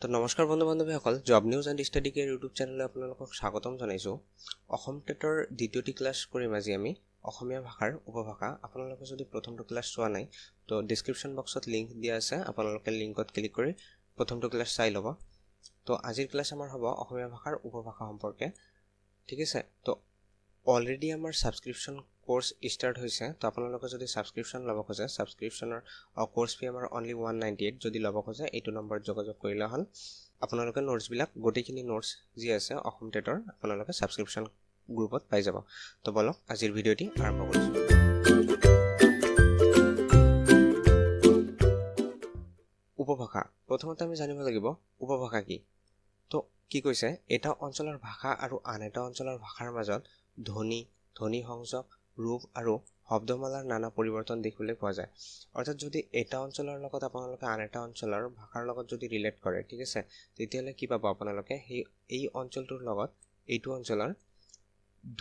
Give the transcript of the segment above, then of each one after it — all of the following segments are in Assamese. तो नमस्कार बंधु बान्धवी सकल जॉब न्यूज एंड स्टडी के यूट्यूब चैनल आपनालोকক स्वागतम जानाइছো। অসম টেটৰ দ্বিতীয়টি ক্লাছ কৰিম। আজি আমি অসমীয়া ভাষাৰ উপভাষা আপোনালোকে যদি প্ৰথমটো ক্লাছ চোৱা নাই তো ডেসক্ৰিপচন বক্সত লিংক দিয়া আছে, আপোনালোকে লিংকত ক্লিক কৰি প্ৰথমটো ক্লাছ চাই ল'ব। তো আজিৰ ক্লাছ আমাৰ হ'ব অসমীয়া ভাষাৰ উপভাষা সম্পৰ্কে, ঠিক আছে। তো অলৰেডি আমাৰ সাবস্ক্ৰিপচন কোৰ্स स्टार्ट হৈছে, তো আপোনালোকে যদি সাবস্ক্ৰিপশন লব খোজে সাবস্ক্ৰিপশনৰ কোৰ্স ফি আমাৰ অনলি 198 যদি লব খোজে এইটো নম্বৰত যোগাযোগ কৰিলে হল। আপোনালোকে নোটস বিলাক গোটেখিনি নোটস যি আছে অসম টেটৰ আপোনালোকে সাবস্ক্ৰিপশন গ্ৰুপত পাই যাব। তো বলক আজিৰ ভিডিওটি আৰম্ভ কৰিছো। উপভাষা প্ৰথমতে আমি জানিব লাগিব উপভাষা কি। তো কি কৈছে এটা অঞ্চলৰ ভাষা আৰু আন এটা অঞ্চলৰ ভাষাৰ মাজত ধ্বনি ধ্বনি সংযোগ रूप और शब्दमालार नाना परिवर्तन देखिबले पोৱা যায়। अर्थात जदि एटा अंचलर लगत आपनालोके आन एटा अंचलर भाषार लगत जदि रिलेट करे, ठीक आछे, तेतियाले कि पाबो आपनालोके एई अंचलटुर लगत एइटु अंचलर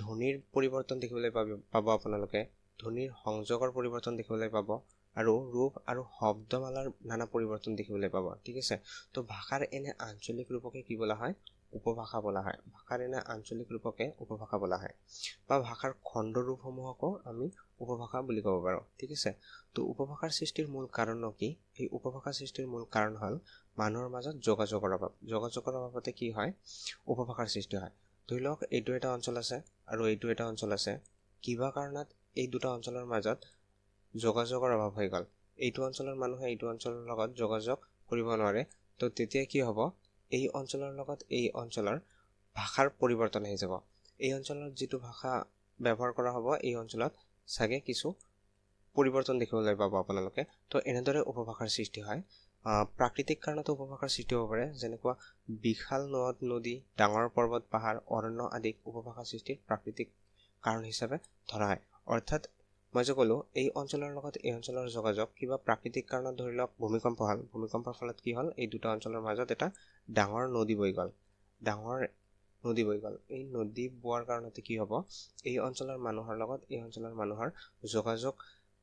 ध्वनिर परिवर्तन देखिबले पाबो, आपनालोके ध्वनिर संयोगर परिवर्तन देखिबले पाबो और रूप और शब्दमालार नाना परिवर्तन देखिबले पाबो, ठीक आछे। तो भाषार एने आंचलिक रूपके कि बोला हय उपभाषा बोला है। भाषार एने आंचलिक रूपके उपभाषा बोला है। भाषार खंड रूप समूहको आमी उपभाषा बुली कब पारो, ठीक है। तो उपभाषार सृष्टिर मूल कारण कि उपभाषा सृष्टिर मूल कारण हल मानुहर माजत जोगाजोगर अभाव। जोगाजोगर अभावते कि हय उपभाषार सृष्टि हय। धरि लওক एइटु एटा अंचल आछे आरु एइटु एटा अंचल आछे, किबा कारणत एइ दुटा अंचलर माजत जोगाजोगर अभाव हय गल, एइटु अंचलर मानुहे एइटु अंचलर लगत जोगाजोग करिब नोवारे। तो तेतिया कि हबो এই অঞ্চলৰ লগত এই অঞ্চলৰ ভাষাৰ পৰিৱৰ্তন হৈ যাব। এই অঞ্চলৰ যেটো ভাষা ব্যৱহাৰ কৰা হ'ব এই অঞ্চলত সাগে কিছু পৰিৱৰ্তন দেখিবলৈ পাব আপোনালোকে। তো এনেদৰে উপভাষাৰ সৃষ্টি হয়। প্ৰাকৃতিক কাৰণত উপভাষাৰ সৃষ্টি হ'ব পাৰে, যেনেকুৱা বিশাল নদ নদী ডাঙৰ পৰ্বত পাহাৰ অৰণ্য আদি উপভাষাৰ সৃষ্টিৰ প্ৰাকৃতিক কাৰণ হিচাপে ধৰা হয়। অৰ্থাৎ মই যে ক'লো এই অঞ্চলৰ লগত এই অঞ্চলৰ যোগাযোগ কিবা প্ৰাকৃতিক কাৰণত ধৰি লওক ভূমিকম্প হল, ভূমিকম্পৰ ফলত কি হল এই দুটা অঞ্চলৰ মাজত এটা ডাঙৰ নদী বৈ গল, ডাঙৰ নদী বৈ গল। এই নদী বোৱাৰ কাৰণতে কি হ'ব এই অঞ্চলৰ মানুহৰ লগত এই অঞ্চলৰ মানুহৰ যোগাযোগ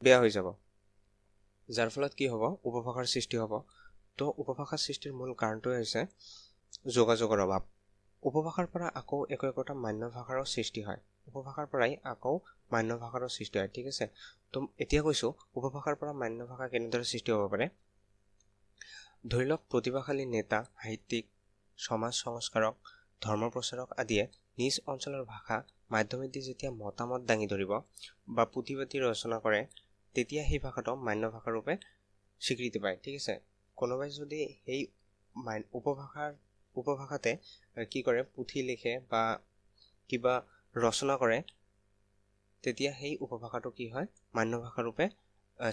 বেয়া হৈ যাব, যাৰ ফলত কি হ'ব উপভাষাৰ সৃষ্টি হ'ব। তো উপভাষাৰ সৃষ্টিৰ মূল কাৰণটো হৈছে যোগাযোগৰ অভাৱ। উপভাষাৰ পৰা আকৌ একোটা মান্য ভাষাৰ সৃষ্টি হয়, উপভাষাৰ পৰাই আকৌ মান্য ভাষাৰ সৃষ্টি হয়, ঠিক আছে। তো এতিয়া কৈছো উপভাষাৰ পৰা মান্য ভাষা কেনেদৰে সৃষ্টি হ'ব পাৰে। ধৰি লওক প্ৰতিভাশালী নেতা সাহিত্যিক সমাজ সংস্কাৰক ধৰ্ম প্ৰচাৰক আদিয়ে নিজ অঞ্চলৰ ভাষা মাধ্যমেদি যেতিয়া মতামত দাঙি ধৰিব বা পুথি পাতি ৰচনা কৰে তেতিয়া সেই ভাষাটো মান্য ভাষা ৰূপে স্বীকৃতি পায়, ঠিক আছে। কোনোবাই যদি এই উপভাষাতে কি কৰে পুথি লিখে বা কিবা रचना करे तेतिया हेई उपभाषाटो कि हय मान्य भाषा रूपे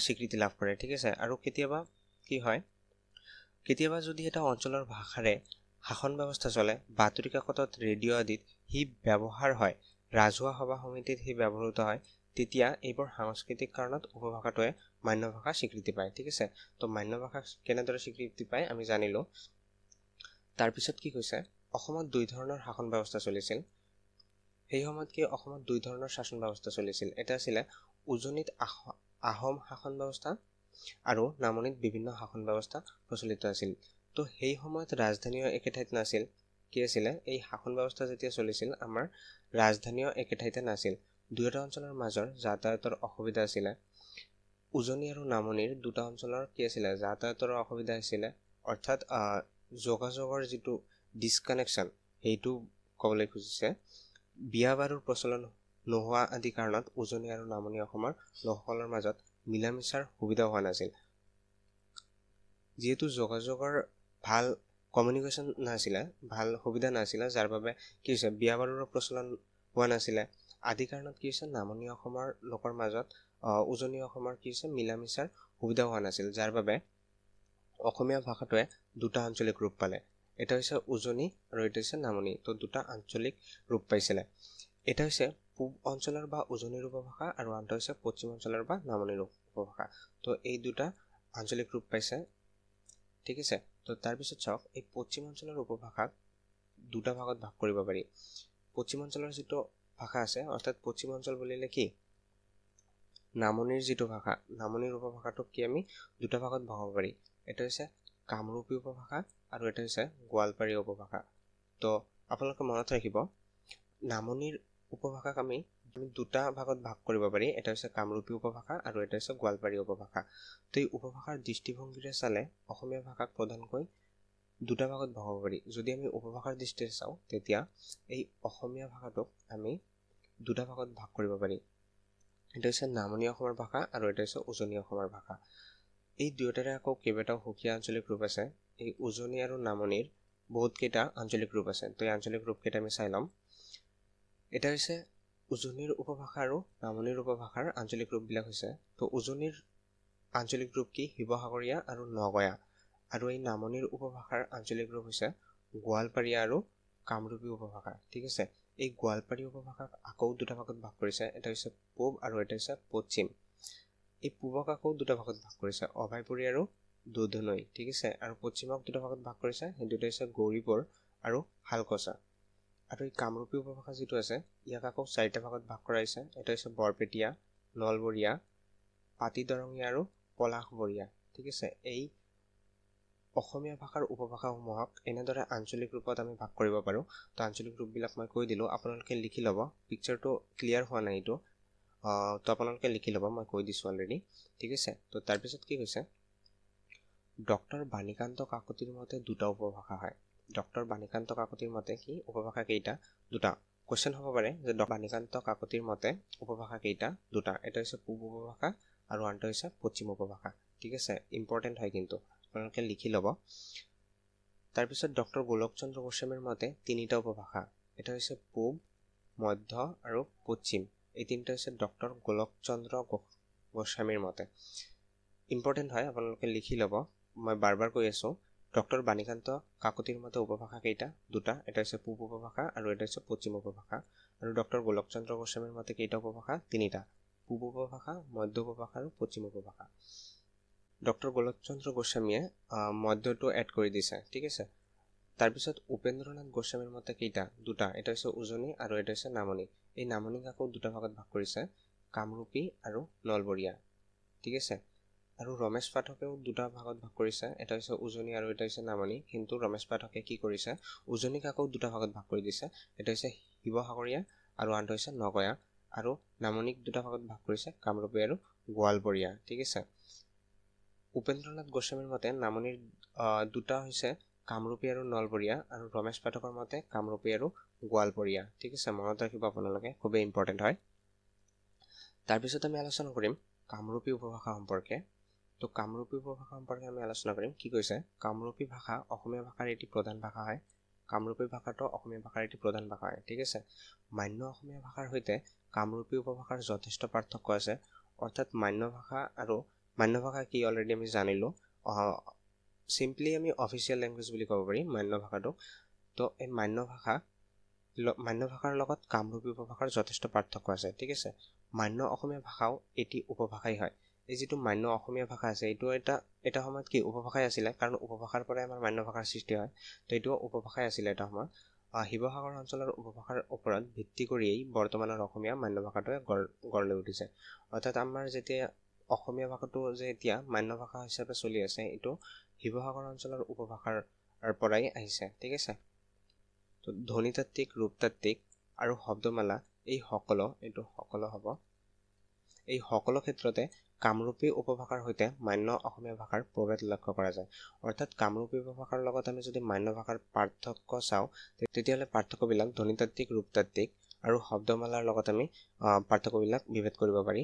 स्वीकृति लाभ करे, ठीक है। और केतियाबा कि हय केतियाबा जदि एटा अंचलर भाषारे शासन व्यवस्था चले बातरी काकतत रेडिओ आदित हि व्यवहार हय राजुवा सभा समितित हि व्यवहृत हय तेतिया एबर सांस्कृतिक कारणत उपभाषाटोए मान्य भाषा स्वीकृति पाय, ठीक है। तो मान्य भाषा केनेदरे स्वीकृति पाय आमी जानिलो। तार पिছত कि কৈছে অসমত দুই ধৰণৰ শাসন ব্যৱস্থা চলিছিল। এই সময়ত কি অসমত দুই ধৰণৰ শাসন ব্যৱস্থা চলিছিল। এটা আছিল উজনিত আহোম শাসন ব্যৱস্থা আৰু নামনিত বিভিন্ন শাসন ব্যৱস্থা প্ৰচলিত আছিল। তো সেই সময়ত ৰাজধানীও একে ঠাইত নাছিল। কি আছিল এই শাসন ব্যৱস্থা যেতিয়া চলিছিল আমাৰ ৰাজধানীও একে ঠাইতে নাছিল। দুয়োটা অঞ্চলৰ মাজৰ যাতায়াতৰ অসুবিধা আছিল। উজনি আৰু নামনিৰ দুটা অঞ্চলৰ কি আছিল যাতায়াতৰ অসুবিধা আছিল, অৰ্থাৎ যোগাযোগৰ যেটো ডিসকানেকশন সেইটো ক'বলৈ খুজিছে। बिया बारुर प्रचलन नोहोआ आदि कारणत उजनी और नामनी अखमार लोकसलर माजत मिलामिशार सुविधा हुआ नासिल। जेहेतु जोगाजोगर भाल कम्युनिकेशन नासिला भाल सुविधा नासिला जार बाबे कि होइसे बिया बारुर प्रचलन हुआ नासिला आदि कारणत कि होइसे नामनी अखमार लोकर माजत उजनी अखमार कि होइसे मिलामिशार सुविधा हुआ नासिल, जार बाबे अखमिया भाषाटोए दुटा आंचलिक रूप पाले। এটা হৈছে উজনি আৰু এটা হৈছে নামনি। তো দুটা আঞ্চলিক ৰূপ পাইছিল। এটা হৈছে পূব অঞ্চলৰ বা উজনিৰ উপভাষা আৰু আনটো হৈছে পশ্চিম অঞ্চলৰ বা নামনিৰ উপভাষা। তো এই দুটা আঞ্চলিক ৰূপ পাইছে, ঠিক আছে। তো তাৰ পিছত চাওক এই পশ্চিম অঞ্চলৰ উপভাষাক দুটা ভাগত ভাগ কৰিব পাৰি। পশ্চিম অঞ্চলৰ যেটো ভাষা আছে অৰ্থাৎ পশ্চিম অঞ্চল বুলিলে কি নামনিৰ যেটো ভাষা নামনিৰ উপভাষাটোক কি আমি দুটা ভাগত ভাগ কৰিব পাৰি। এটা হৈছে কামৰূপী উপভাষা और ये गोवालपारी उपभाषा। तो आपलोके मনত राखिब नामनिर उपभाषाक आमि दुटा भागत भाग करिब पारि, एटा होइसे कामरूपी उपभाषा और एटा होइसे गोवालपारी उपभाषा। तो ई उपभाषार दृष्टिभंगीरे चाले अहोमिया भाषाक प्रधानকৈ दुटा भागत भाग पारि। यदि आमि उपभाषार दृष्टिरे चाওঁ तेतिया एई अहोमिया भाषाटक आमि दुटा भागत भाग करिब पारि, एटा होइसे नामनि अहोमार भाषा और एटा होइसे उजनि अहोमार भाषा। एई दुयोटारे आकौ केइबाटाও हुकिया आঞ্চলিक रूप आछे। एई उजनि आरो नामनिर बहुत केटा आंचलिक रूप आछे। तो आंचलिक रूप केटा आमि चाइ लम। एटा होइसे उजनिर उपभाषा और नामनिर उपभाषार आंचलिक रूपबिलाक होइसे। तो उजनिर आंचलिक रूप कि शिवसागरिया और नगया, और एई नामनिर उपभाषार आंचलिक रूप होइसे गोवालपारिया और कामरूपी उपभाषा। ठीक है, ये गोवालपारी उपभाषाक आकौ दुटा भागत भाग करिছে। एटा होइसे पूब और एटा होइसे पश्चिम। ये पूबक आकौ दुटा भागत भाग करिছে अभयपुरी और दोधनई। ठीक है, और पश्चिमक दुटा भागत भाग करिছে, हे दुटा होइसे गौरीपुर और हालकसा। और कामरूपी उपभाषा जी आसे इक आक चार भागत भाग कर बरपेटिया, नलबरिया, पाटी दरंगिया और पलाशबरिया। ठीक है, ये भाषार उपभाषासमूहक एनेदरे आंचलिक रूपत आम भाग कर पारो। तो आंचलिक रूपबिलाक मैं कै दिलो, आपलोके लिखि लब। पिक्चर तो क्लियर हुआ ना, तो आपलोके लिखि लब, मैं कै दिसो अलरेडी। ठीक है, तो तार पिছত कि कैसे डॉक्टर बानिकान्त काकतिर मते दुटा उपभाषा है। डॉक्टर बानिकान्त काकतिर मते कि उपभाषा केटा दुटा। क्वेश्चन हम पे डॉक्टर बानिकान्त काकतिर मते उपभाषा केटा दुटा, एटा होइसे पूब उपभाषा और आनटा होइसे पश्चिम उपभाषा। ठीक है, इम्पर्टेन्ट है किन्तु आपलोके लिखि लब। तार पिছত डॉक्टर गोलक चंद्र गोस्वामीर मते तिनिटा उपभाषा, एटा होइसे पूब, मध्य और पश्चिम। एई तिनिटा होइसे डॉक्टर गोलक चंद्र गोस्वामीर मते। इम्पर्टेन्ट है, आपलोके लिखि लब। मैं बार बार कै आसो डॉक्टर बानिकान्त काकतिर मते उपभाषा केटा दुटा, एटा होइसे पूब उपभाषा और एटा होइसे पश्चिम उपभाषा। और डॉक्टर गोलक चंद्र गोस्वामीर मते केटा उपभाषा? तिनिटा, पूब उपभाषा, मध्य उपभाषा और पश्चिम उपभाषा। डॉक्टर गोलक चंद्र गोस्वामीये मध्यटो एड कर दिसे। ठीक है, तार पिছত उपेन्द्रनाथ गोस्वामीर मते केटा दुटा, एटा होइसे उजनि और एटा होइसे नामनि। एई नामनिक आकौ दुटा भागत भाग करिছে कामरूपी और नलबरिया। ठीक है, और रमेश पाठके दुटा भागत भाग करिছে, एटा होइसे उजनि और एटा होइसे नामनि। किन्तु रमेश पाठके कि करिছে उजनिक आकौ दुटा भागत भाग कर दिছে, एटा होइसे शिवसागरिया और आनटा होइसे नगया, और नामनिक दुटा भागत भाग करिছে कामरूपी और गोवालपरिया। ठीक है, उपेन्द्रनाथ गोस्वामीर मते नामनिर दुटा होइसे कामरूपी और नलबरिया, और रमेश पाठकर मते कामरूपी और गोवालपरिया। ठीक है, मনত राखिब आपनालोके, खूबे इम्पर्टेन्ट है। तार पिছত आमि आलोचना करिम कामरूपी उपभाषा सम्पर्के। तो कामरूपी उपभाषा सम्पर्के आमि आलोचना करिम। कि কৈছে कामरूपी भाषा अहोमिया भाषार एटी प्रधान भाषा है। कामरूपी भाषा तो अहोमिया भाषार एटी प्रधान भाषा है। ठीक है, मान्य अहोमिया भाषार सहित कामरूपी उपभाषार यथेष्ट पार्थक्य आछे। अर्थात मान्य भाषा और मान्य भाषा कि अलरेडी आमि जानिलो, सिम्पली आमि अफिशियल लैंग्वेज बुली कब पारि मान्य भाषाटक। तो ए मान्य भाषार लगत कामरूपी उपभाषार यथेष्ट पार्थक्य आछे। ठीक है, मान्य अहोमिया भाषाओ एटी उपभाषाई है। এই যেটো মান্য অসমীয়া ভাষা আছে, এইটো এটা এটা সময়ত কি উপভাষাই আছিল, কাৰণ উপভাষাৰ পৰাই আমাৰ মান্য ভাষাৰ সৃষ্টি হয়। তো এইটো উপভাষাই আছিল এটা সময়ত। শিৱসাগৰ অঞ্চলৰ উপভাষাৰ ওপৰত ভিত্তি কৰিয়েই বৰ্তমানৰ অসমীয়া মান্য ভাষাটো গঢ় লৈ উঠিছে। অৰ্থাৎ আমাৰ যেতিয়া অসমীয়া ভাষাটো যে এতিয়া মান্য ভাষা হিচাপে চলি আছে, এইটো শিৱসাগৰ অঞ্চলৰ উপভাষাৰ পৰাই আহিছে। ঠিক আছে, তো ধ্বনিতাত্ত্বিক, ৰূপতাত্ত্বিক আৰু শব্দমালা এই সকলো হ'ব। এই সকলো ক্ষেত্ৰতে कामरूपी उपभाषार सहित मान्य अहोमिया भाषार प्रभेद लक्ष्य करा जाए। अर्थात कामरूपी उपभाषार लगत आमि यदि मान्य भाषार पार्थक्य चाओ, तेतियाले पार्थक्यबिलाक ध्वनितात्त्विक, रूपतात्त्विक और शब्दमालार लगत आमि पार्थक्यबिलाक विभेद करिब पारि।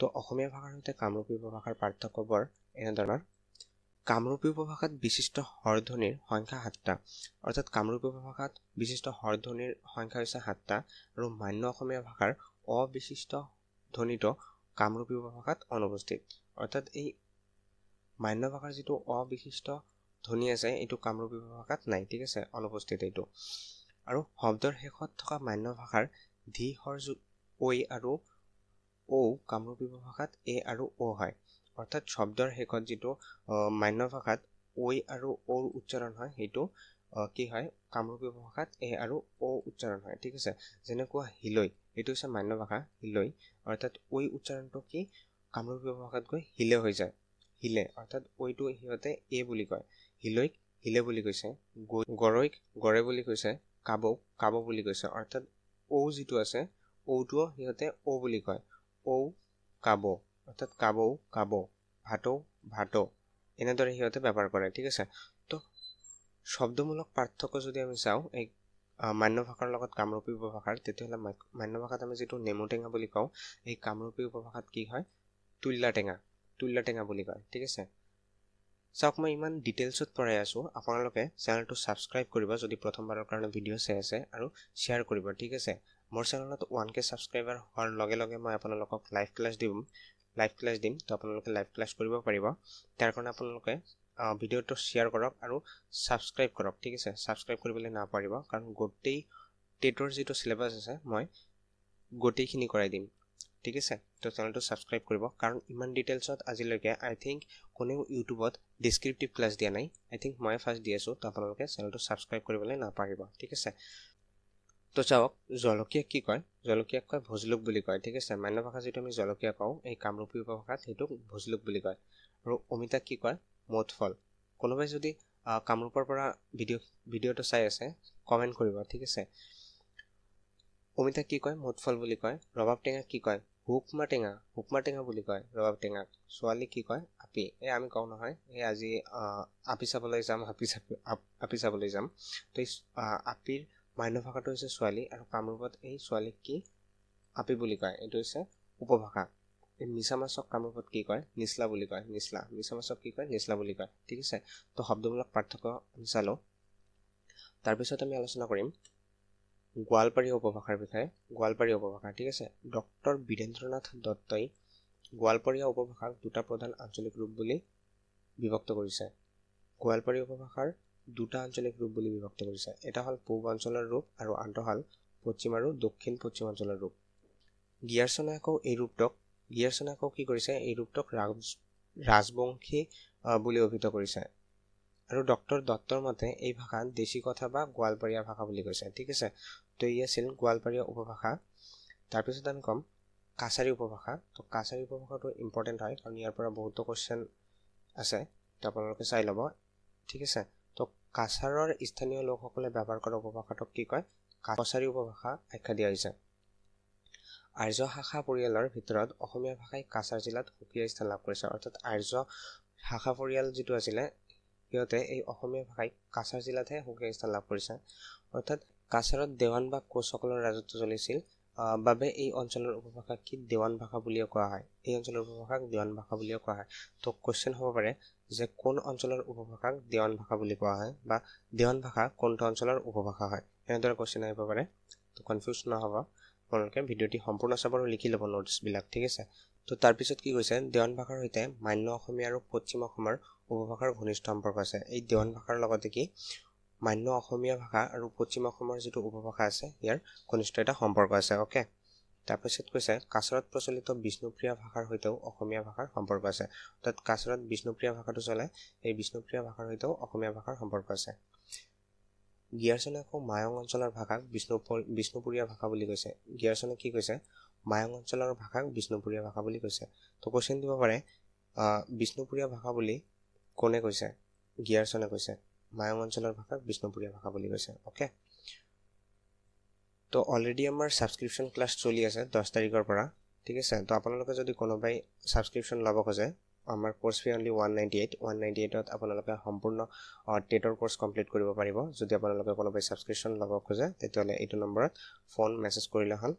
तो अहोमिया भाषार सहित कामरूपी उपभाषार पार्थक्य बर एनेधৰণৰ। कामरूपी उपभाषात विशिष्ट हरध्वनिर संख्या 7टा। अर्थात कामरूपी उपभाषात विशिष्ट हरध्वनिर संख्या হৈছে 7টা, আৰু मान्य अहोमिया भाषार अविशिष्ट ध्वनिটো कामरूपी उपभाषात अनुपस्थित। अर्थात ये मान्य भाषार जी अविशिष्ट ध्वनि आछे, ये कामरूपी उपभाषात नाई। ठीक है, अनुपस्थित ये। और शब्दर शेषत थका मान्य भाषार धि हर ओई और ओ कामरूपी उपभाषात ए और ओ है। अर्थात शब्दर शेषत जी मान्य भाषात ओई और ओर उच्चारण है, हेतु कि है कामरूपी उपभाषात ए और ओ उच्चारण है। ठीक है, जेनेकुवा हिलई, एटो होइसे मान्य भाषा हिलई। अर्थात ओई उच्चारणटो कि कामरूपी उपभाषात गई हिले हो जाए, हिले। अर्थात ओईटो हिहते ए बुली कय, हिलईक हिले বুলি কৈছে, গৰৈক গৰে বুলি কৈছে, কাবক কাব বুলি কৈছে। অর্থাৎ ও যেটো আছে ওটো হিহতে ও বুলি কয়। ও কাব অর্থাৎ কাবও কাব, ভাটো ভাটো এনেদৰে হিহতে ব্যৱহাৰ কৰে, ঠিক আছে। তো শব্দমূলক পাৰ্থক্য যদি আমি চাওঁ এক মান্য ভাষাৰ লগত কামৰূপী উপভাষাৰ, তেতিয়াহ'লে মান্য ভাষাত আমি যেটো নেমুটেঙা বুলি কওঁ, এই কামৰূপী উপভাষাত কি হয় তুল্লা টেঙা বুলি কয়, ঠিক আছে। চাওক মই ইমান ডিটেইলছত পঢ়াই আছো, আপোনালোকে চেনেলটো সাবস্ক্রাইব কৰিব যদি প্ৰথমবাৰৰ কাৰণে ভিডিঅ' চাই আছে, আৰু শেয়াৰ কৰিব, ঠিক আছে। মোৰ চেনেলত 1k সাবস্ক্ৰাইবাৰ হোৱাৰ লগে লগে মই আপোনালোকক লাইভ ক্লাছ দিম। তো আপোনালোকে লাইভ ক্লাছ কৰিব পাৰিব, তাৰ কাৰণে আপোনালোকে ভিডিঅ'টো শেয়াৰ কৰক আৰু সাবস্ক্ৰাইব কৰক, ঠিক আছে। সাবস্ক্ৰাইব কৰিবলৈ না পাৰিব কাৰণ গোটেই টেটৰ যেটো সিলেবাস আছে মই গোটেইখিনি কৰাই দিম, ठीक है। तो चैनल तो सब्सक्राइब करिबा कारण इमान डिटेल्स आज लगे आई थिंक कोने यूट्यूबत डिस्क्रिप्टिव क्लास दिया ना, आई थिंक मैं फास्ट दी आसो। तो आपन चैनल तो सब्सक्राइब करिबले ना पारिबा, ठीक है। तो चावक जलकिया कि कय, जलकिया कय भोजलुक বুলি কয়, ঠিক আছে। মান্য ভাষা যেটো আমি জলকিয়া কও, এই কামৰূপী উপভাষাত হেতু ভোজলুক বুলি কয়। আৰু অমিতা কি কয় মথফল। কোনোবাই যদি কামৰূপৰ পৰা ভিডিঅটো চাই আছে কমেন্ট কৰিবা, ঠিক আছে। অমিতা কি কয় মথফল বুলি কয়। ৰবাব টেঙা কি কয় হুকমা টেঙা বুলি কয় ৰবাব টেঙা। সোৱালি কি কয় আপি। এই আমি কও নহয়, এই আজি আপি চাবলৈ যাম। তো আপিৰ মান্য ভাষাটো হৈছে সোৱালি, আৰু কামৰূপত এই সোৱালিক কি আপি বুলি কয়, এটো হৈছে উপভাষা। এই মিছামাছক কামৰূপত কি কয় নিছলা বুলি কয়, নিছলা, ঠিক আছে। তো শব্দমূলক পাৰ্থক্য আমি চালো, তাৰ পিছত আমি আলোচনা কৰিম গোৱালপাৰীয়া উপভাষাৰ বিষয়ে। গোৱালপাৰীয়া উপভাষা, ঠিক আছে। ডক্টৰ বীৰেন্দ্ৰনাথ দত্তই গোৱালপাৰীয়া উপভাষাক দুটা প্ৰধান আঞ্চলিক ৰূপ বুলি বিভক্ত কৰিছে। গোৱালপাৰীয়া উপভাষাৰ দুটা আঞ্চলিক ৰূপ বুলি বিভক্ত কৰিছে, এটা হল পূব অঞ্চলৰ ৰূপ আৰু আনটো হল পশ্চিম আৰু দক্ষিণ পশ্চিম অঞ্চলৰ ৰূপ। গিয়াৰছনে আকৌ কি কৰিছে, এই ৰূপটোক ৰাজবংশী বুলি অভিহিত কৰিছে। আৰু ডক্টৰ দত্তৰ মতে এই ভাষা দেশী কথা বা গোৱালপাৰীয়া ভাষা বুলি কৈছে, ঠিক আছে। তো ই আছিল গোৱালপাৰীয়া উপভাষা। তাৰ পিছত আমি কম কাছাৰী উপভাষা। তো কাছাৰী উপভাষাটো ইম্পৰ্টেণ্ট হয় কাৰণ ইয়াৰ পৰা বহুতো কোৱেশ্চন আছে, তো আপোনালোকে চাই ল'ব, ঠিক আছে। তো কাছাৰৰ স্থানীয় লোকসকলে ব্যৱহাৰ কৰা উপভাষাটোক কি কয় কাছাৰী উপভাষা আখ্যা দিয়া হৈছে। আৰ্য শাখা পৰিয়ালৰ ভিতৰত অসমীয়া ভাষাই কাছাৰ জিলাত সুকীয়া স্থান লাভ কৰিছে। অৰ্থাৎ আৰ্য শাখা পৰিয়াল যেটো আছিলে সিহঁতে এই অসমীয়া ভাষাই কাছাৰ জিলাতহে সুকীয়া স্থান লাভ কৰিছে। অৰ্থাৎ কাছাৰত দেৱান বা কোচসকলৰ ৰাজত্ব চলিছিল বাবে এই অঞ্চলৰ উপভাষা কি দেৱান ভাষা বুলিও কোৱা হয়, এই অঞ্চলৰ উপভাষাক দেৱান ভাষা বুলিও কোৱা হয়। তো কোৱেশ্চন হ'ব পাৰে যে কোন অঞ্চলৰ উপভাষাক দেৱান ভাষা বুলি কোৱা হয় বা দেৱান ভাষা কোনটো অঞ্চলৰ উপভাষা হয়, এনেদৰে কোৱেশ্চন আহিব পাৰে। তো কনফিউজ নহ'ব, আপোনালোকে ভিডিঅ'টি সম্পূৰ্ণ চাব আৰু লিখি ল'ব নোটছবিলাক, ঠিক আছে। তো তাৰপিছত কি কৈছে দেৱান ভাষাৰ সৈতে মান্য অসমীয়া আৰু পশ্চিম অসমৰ উপভাষাৰ ঘনিষ্ঠ সম্পৰ্ক আছে। এই দেৱান ভাষাৰ লগতে কি মান্য অসমীয়া ভাষা আৰু পশ্চিম অসমৰ যেটো উপভাষা আছে ইয়াৰ ঘনিষ্ঠ এটা সম্পৰ্ক আছে, ওকে। তাৰপিছত কৈছে কাছৰত প্ৰচলিত বিষ্ণুপ্ৰিয়া ভাষাৰ সৈতেও অসমীয়া ভাষাৰ সম্পৰ্ক আছে। অৰ্থাৎ কাছৰত বিষ্ণুপ্ৰিয়া ভাষাটো চলে, এই বিষ্ণুপ্ৰিয়া ভাষাৰ সৈতেও অসমীয়া ভাষাৰ সম্পৰ্ক আছে। গিয়াৰছনে আকৌ মায়ং অঞ্চলৰ ভাষাক বিষ্ণুপুৰীয়া ভাষা বুলি কৈছে। গিয়াৰছনে কি কৈছে মায়ং অঞ্চলৰ ভাষাক বিষ্ণুপুৰীয়া ভাষা বুলি কৈছে। তো কোৱেশ্চন দিব পাৰে বিষ্ণুপুৰীয়া ভাষা বুলি কোনে কৈছে, গিয়াৰছনে কৈছে। মায়ং অঞ্চলৰ ভাষাক বিষ্ণুপুৰীয়া ভাষা বুলি কৈছে, ওকে। তো অলৰেডি আমাৰ সাবস্ক্ৰিপশ্যন ক্লাছ চলি আছে 10 তাৰিখৰ পৰা, ঠিক আছে। তো আপোনালোকে যদি কোনোবাই সাবস্ক্ৰিপশ্যন ল'ব খোজে আমাৰ কোৰ্স ফি অনলি 198ত আপোনালোকে সম্পূৰ্ণ টেটৰ কোৰ্স কমপ্লিট কৰিব পাৰিব। যদি আপোনালোকে কোনোবাই সাবস্ক্ৰিপশ্যন ল'ব খোজে তেতিয়াহ'লে এইটো নম্বৰত ফোন মেছেজ কৰিলে হ'ল।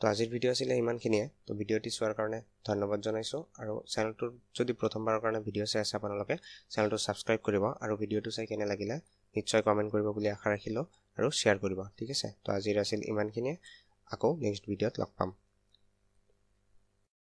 तो आजिर भिडिओ आছিলে इमानखिनिये। तो भिडिओटी चोৱাৰ কাৰণে ধন্যবাদ জনাইছো, আৰু চেনেলটো যদি প্ৰথমবাৰৰ কাৰণে ভিডিঅ' চাই আছে আপোনালোকে চেনেলটো সাবস্ক্ৰাইব কৰিব, আৰু ভিডিঅটো চাই কেনে লাগিলে নিশ্চয় কমেন্ট কৰিব বুলি আশা ৰাখিলো, আৰু শেয়াৰ কৰিব, ঠিক আছে। তো আজিৰ আছিল ইমানখিনিয়ে, আকৌ নেক্সট ভিডিঅ'ত লগ পাম।